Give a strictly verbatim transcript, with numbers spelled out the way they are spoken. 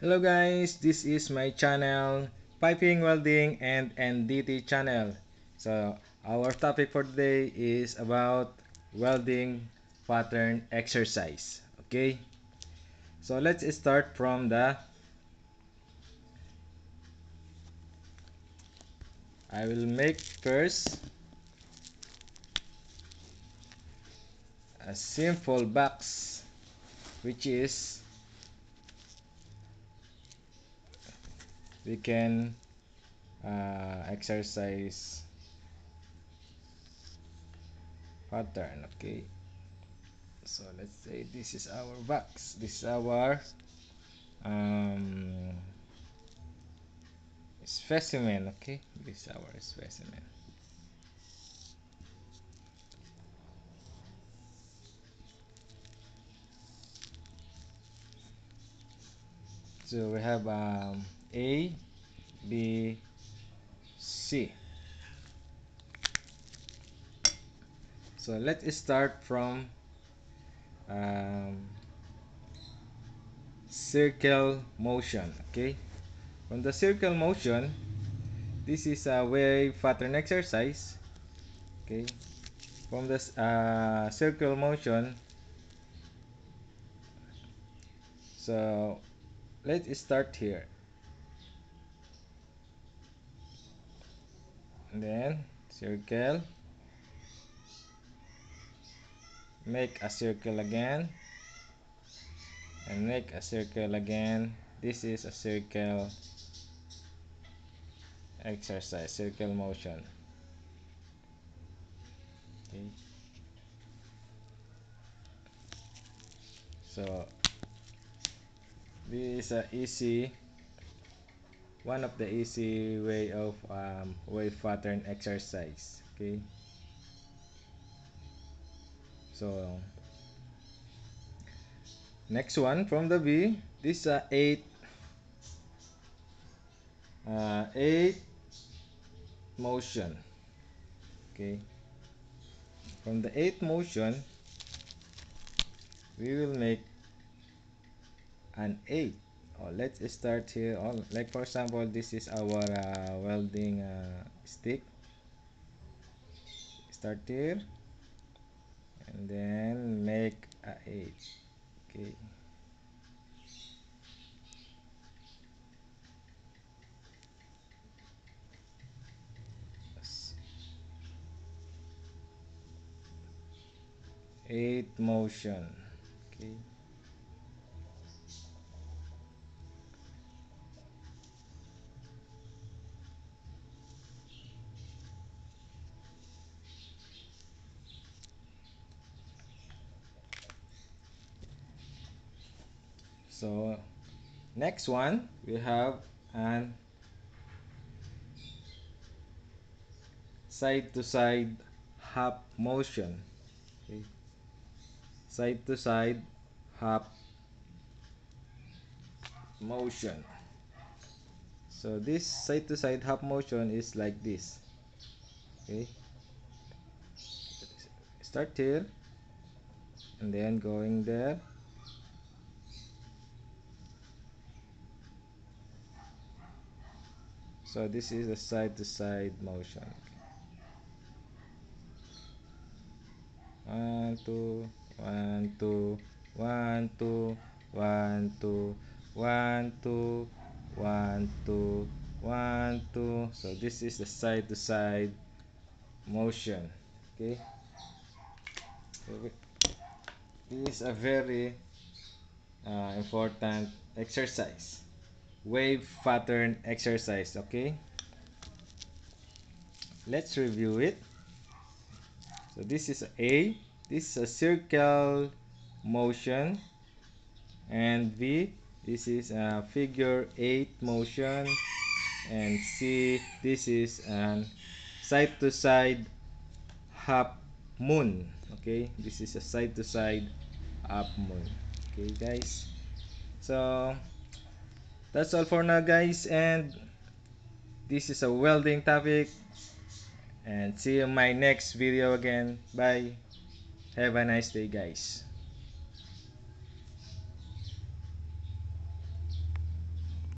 Hello guys, this is my channel, Piping, Welding and N D T channel. So our topic for today is about welding pattern exercise. Okay, so let's start from the I will make first a simple box, which is we can uh, exercise pattern. Okay, so let's say this is our box, this is our um, specimen. Okay, this is our specimen. So we have um, A, B, C. So let's start from um, circle motion. Okay, from the circle motion, this is a wave pattern exercise. Okay, from the uh, circle motion, so let's start here. And then circle, make a circle again, and make a circle again. This is a circle exercise, circle motion. Okay. So this is a easy one of the easy way of um, wave pattern exercise. Okay, so next one from the B, this is a eight uh, eight motion. Okay, from the eight motion we will make an eight. Oh, let's start here. Oh, like for example, this is our uh, welding uh, stick. Start here and then make a eight. Okay, eight motion. Okay, so next one we have an side to side half motion. Okay, side to side half motion. So this side to side half motion is like this. Okay, start here and then going there. So this is a side-to-side motion. One, two, one, two, one, two, one, two, one, two, one, two, one, two. So this is the side-to-side motion. Okay, this is a very uh, important exercise. Wave pattern exercise. Okay, let's review it. So this is A, this is a circle motion, and B, this is a figure eight motion, and C, this is an side to side half moon. Okay, this is a side to side half moon. Okay guys, so that's all for now guys, and this is a welding topic, and see you in my next video again. Bye, have a nice day guys.